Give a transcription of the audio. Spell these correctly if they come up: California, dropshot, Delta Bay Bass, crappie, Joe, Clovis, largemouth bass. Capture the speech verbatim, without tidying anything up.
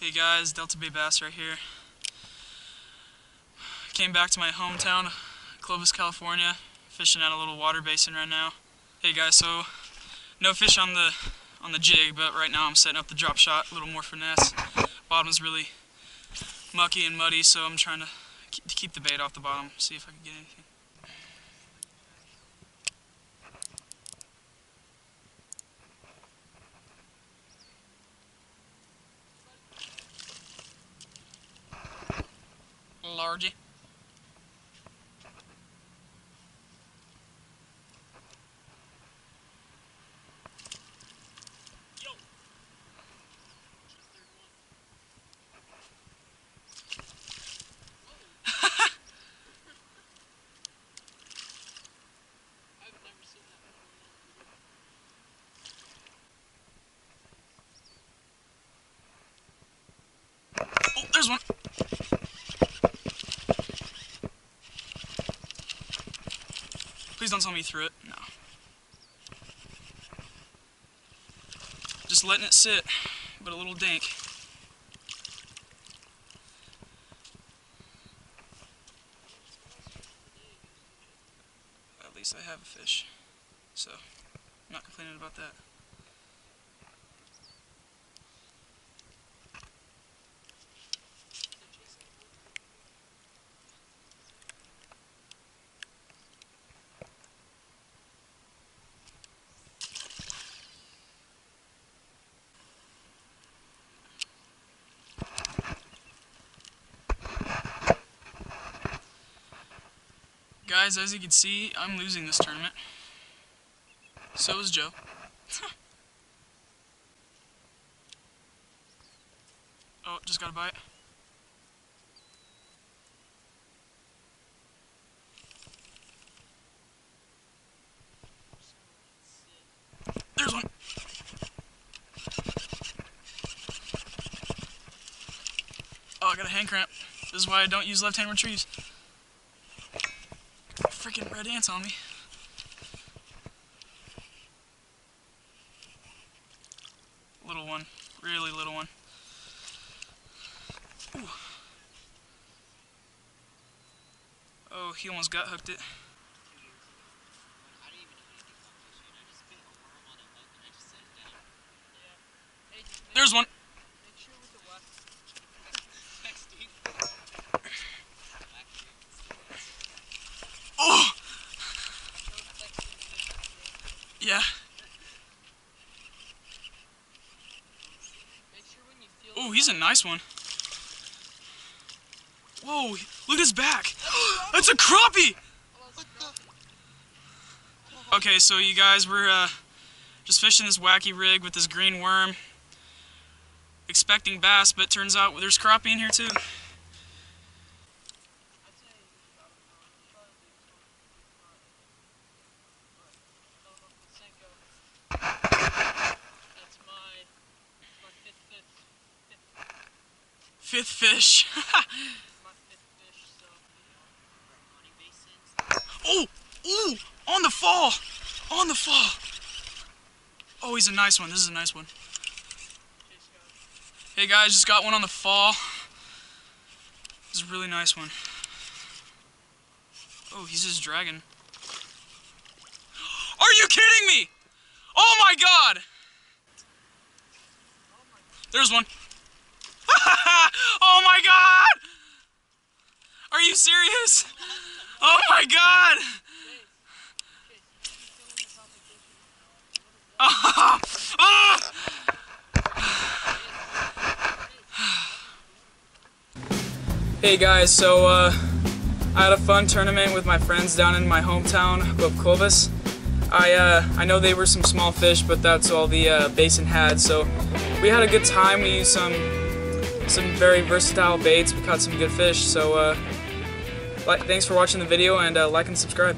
Hey guys, Delta Bay Bass right here. Came back to my hometown, Clovis, California, fishing at a little water basin right now. Hey guys, so no fish on the on the jig, but right now I'm setting up the drop shot, a little more finesse. Bottom's really mucky and muddy, so I'm trying to keep the bait off the bottom, see if I can get anything. Largy. Yo. I've never seen that before. Oh, there's one. Please don't tell me you threw it. No. Just letting it sit, but a little dank. At least I have a fish, so I'm not complaining about that. Guys, as you can see, I'm losing this tournament. So is Joe. Oh, just got a bite. There's one. Oh, I got a hand cramp. This is why I don't use left-hand retrieves. Freaking red ants on me. Little one. Really little one. Ooh. Oh, he almost gut hooked it. There's one! Yeah. Oh, he's a nice one. Whoa, look at his back. That's a crappie! Okay, so you guys, we're uh, just fishing this wacky rig with this green worm. Expecting bass, but turns out there's crappie in here too. Fifth fish. Oh, ooh, on the fall, on the fall. Oh, he's a nice one. This is a nice one. Hey guys, just got one on the fall. This is a really nice one. Oh, he's just dragging. Are you kidding me? Oh my God. There's one. Oh my God! Are you serious? Oh my God! Oh, oh. Hey guys, so uh, I had a fun tournament with my friends down in my hometown of Clovis. I, uh, I know they were some small fish, but that's all the uh, basin had, so we had a good time. We used some some very versatile baits. We caught some good fish, so uh, like, thanks for watching the video, and uh, like and subscribe.